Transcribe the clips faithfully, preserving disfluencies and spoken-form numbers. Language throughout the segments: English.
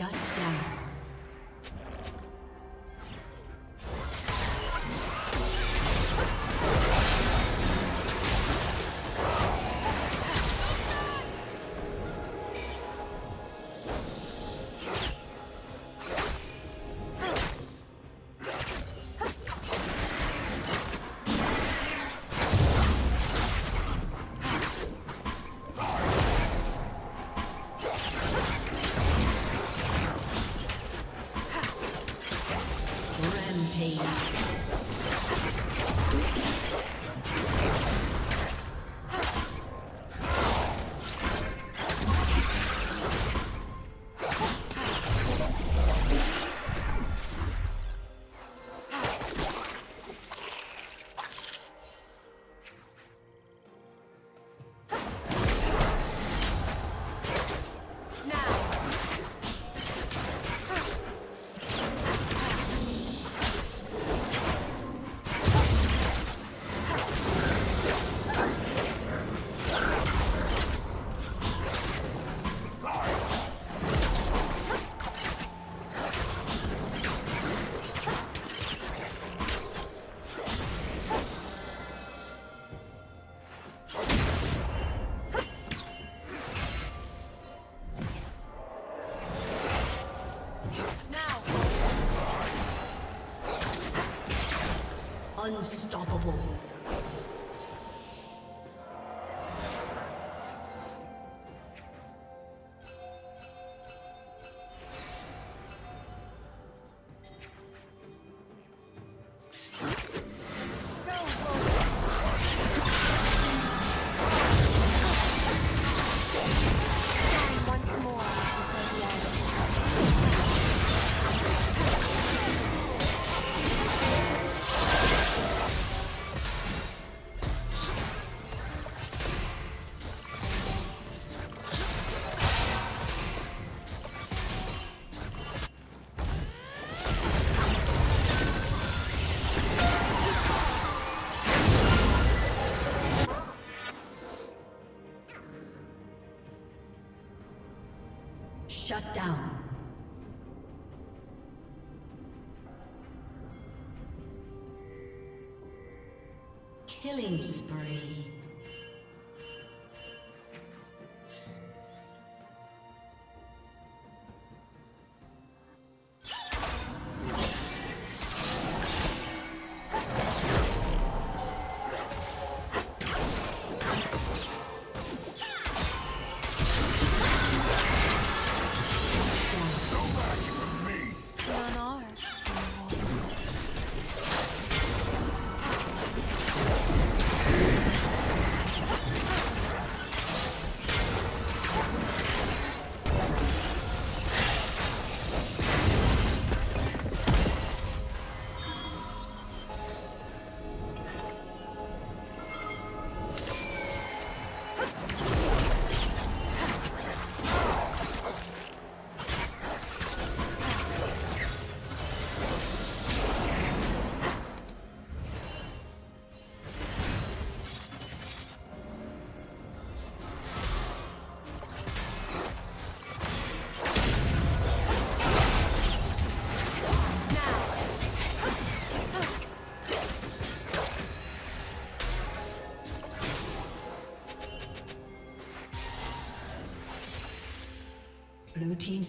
Shut down. Unstoppable. Shut down. Killing spree. Blue team's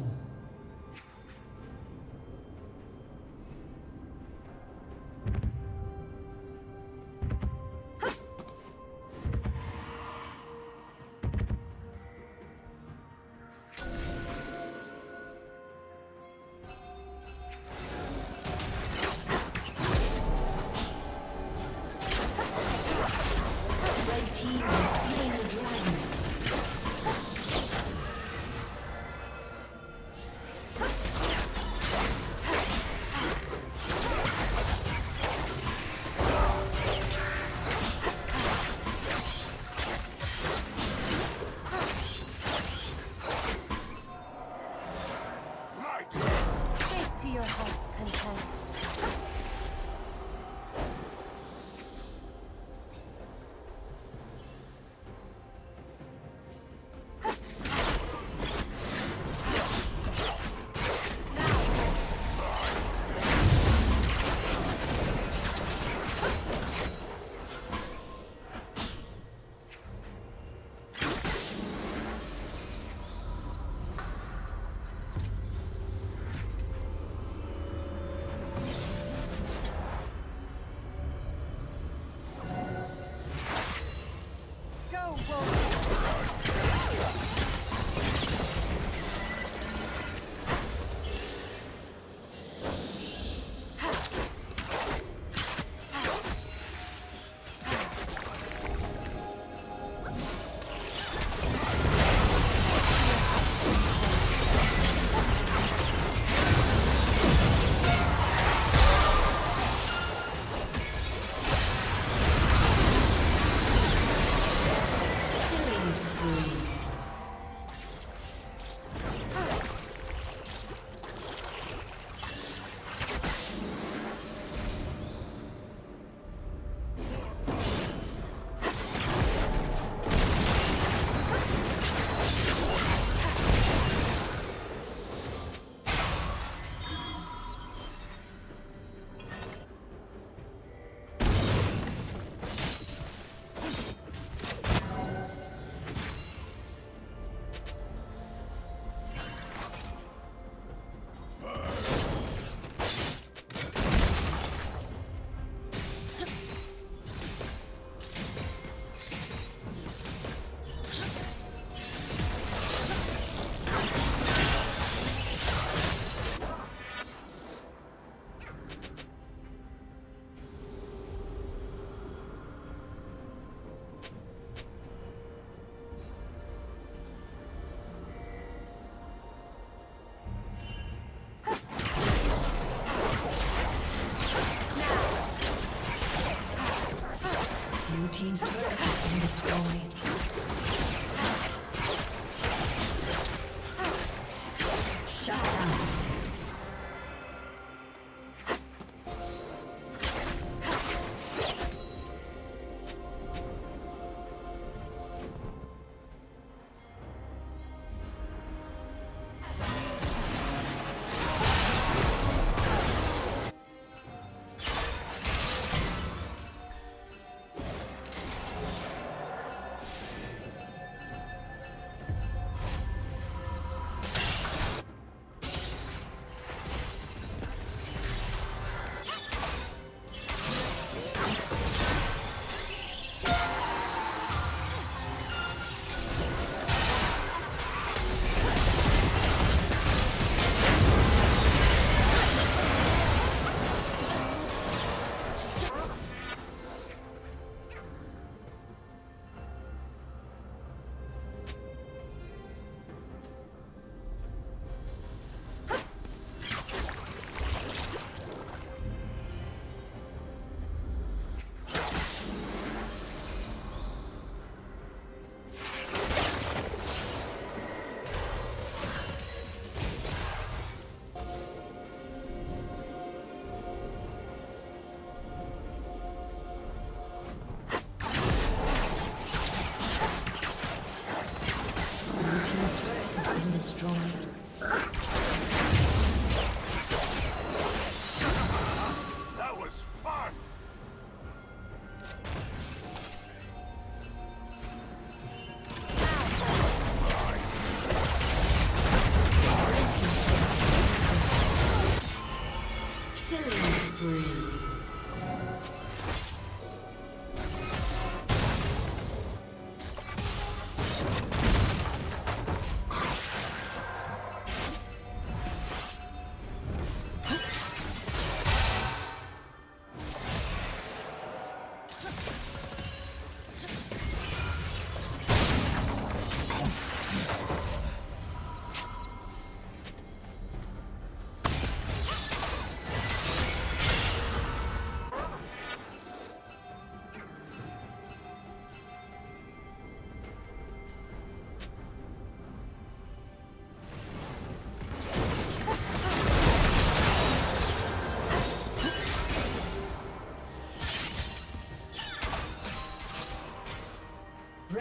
your heart's content. Team's turret has been destroyed.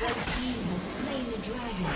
Red team has slain the dragon.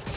Blue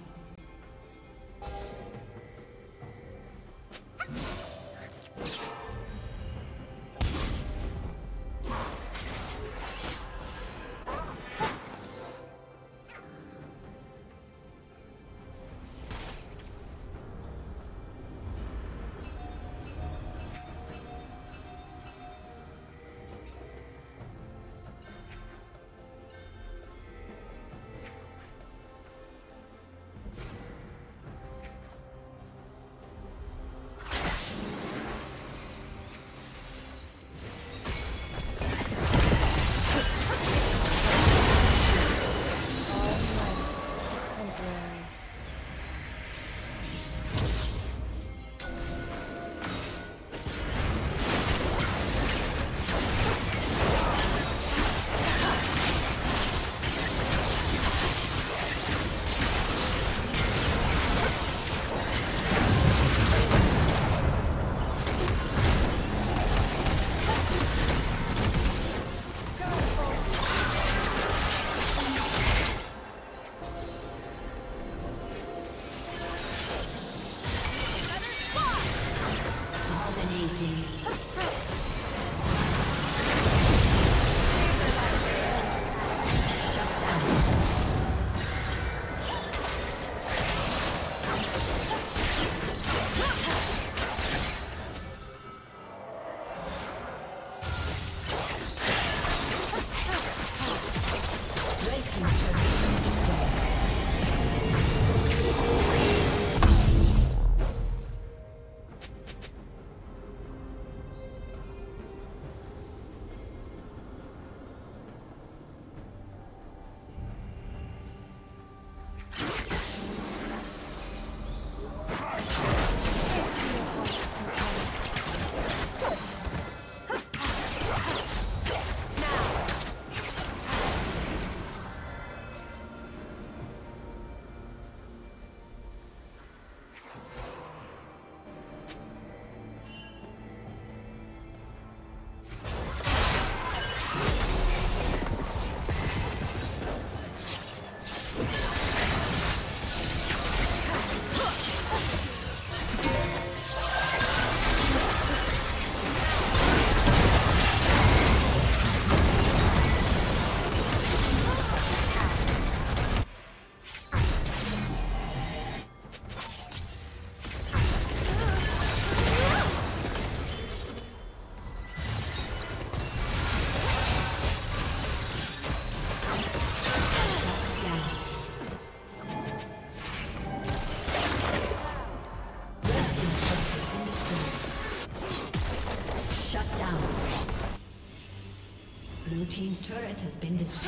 Team's turret has been destroyed.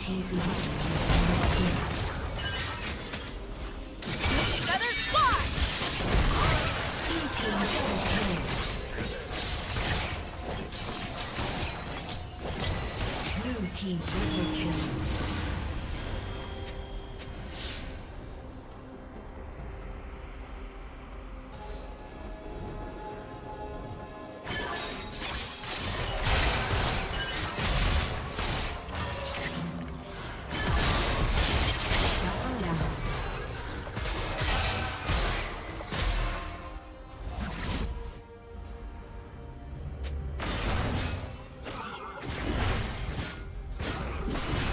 Team double kill. Double down. Thank you.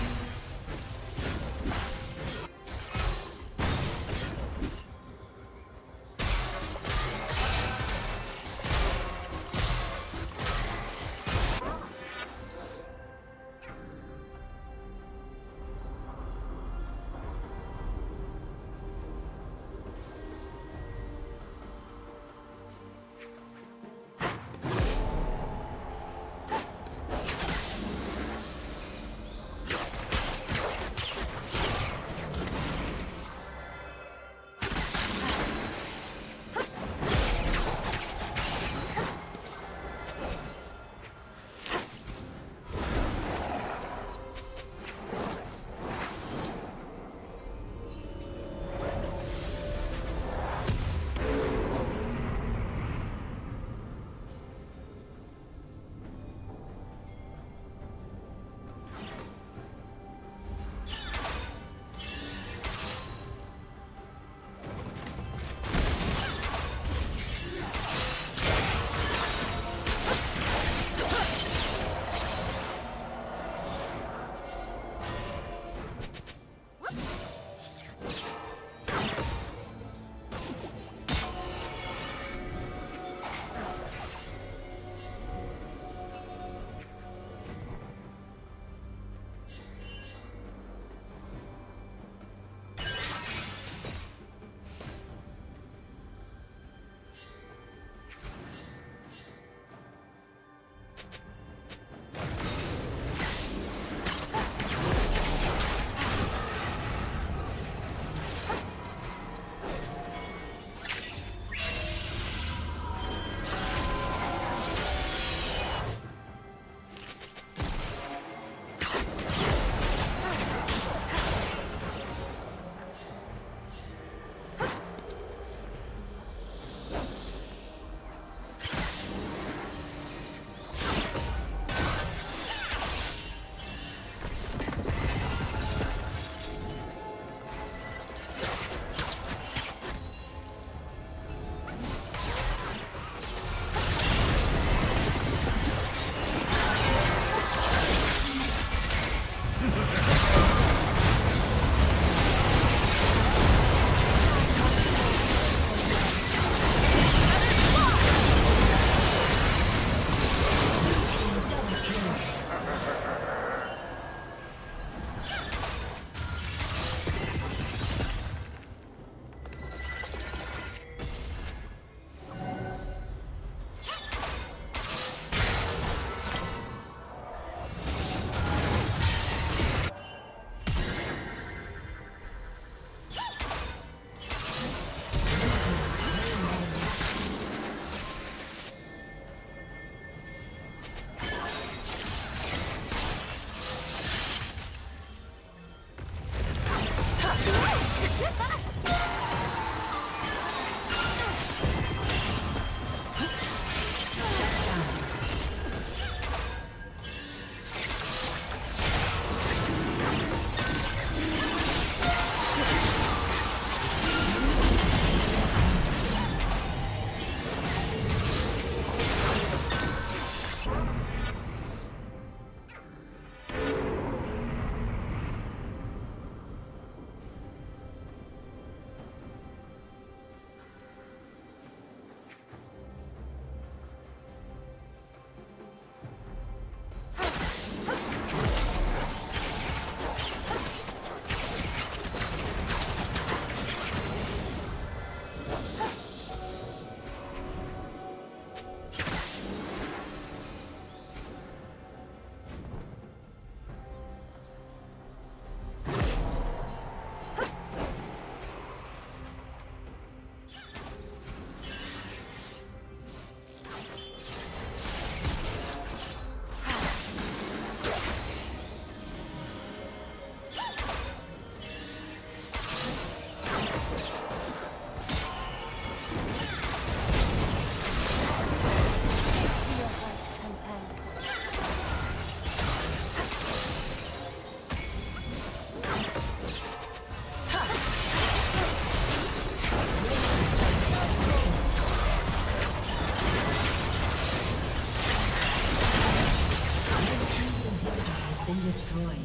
been destroyed.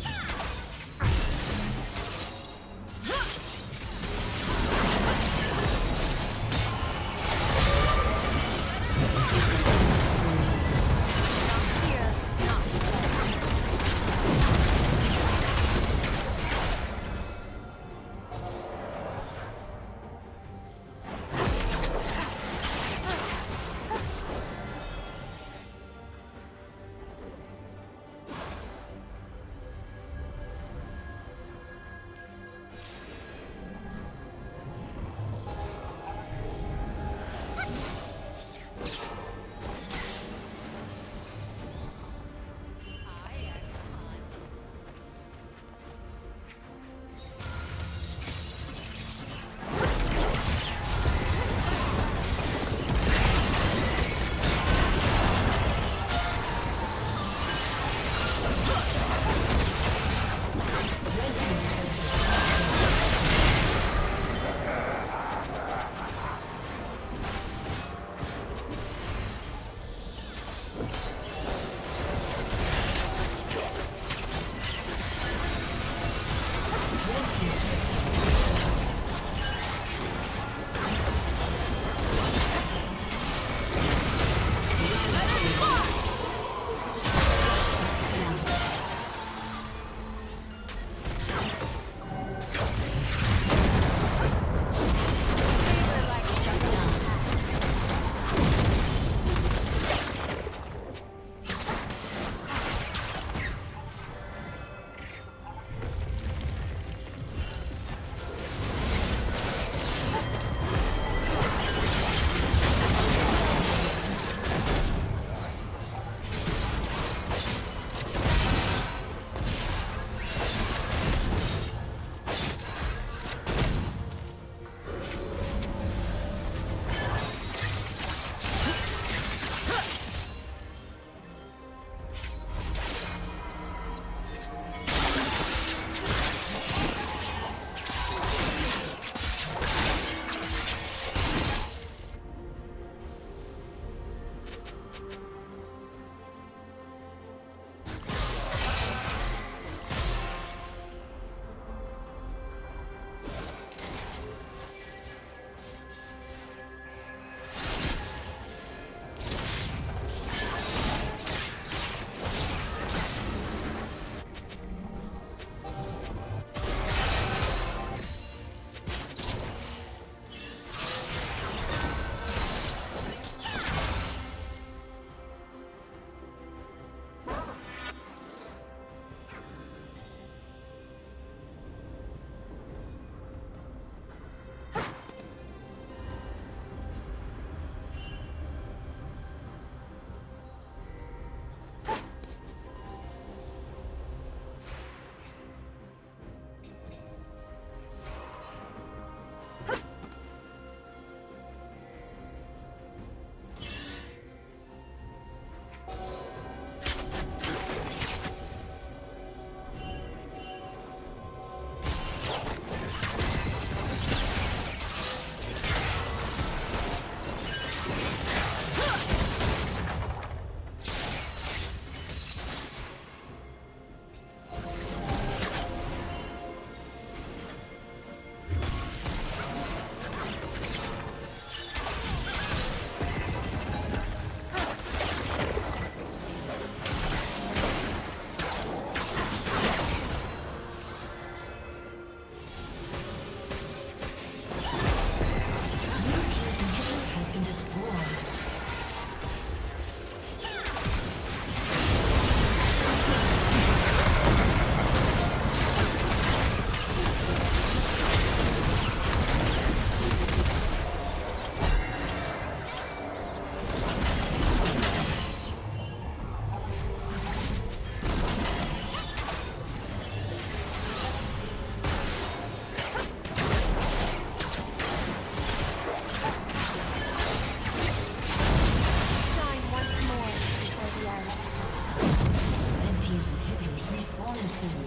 Red team's inhibitors respawn soon.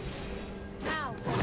Ow!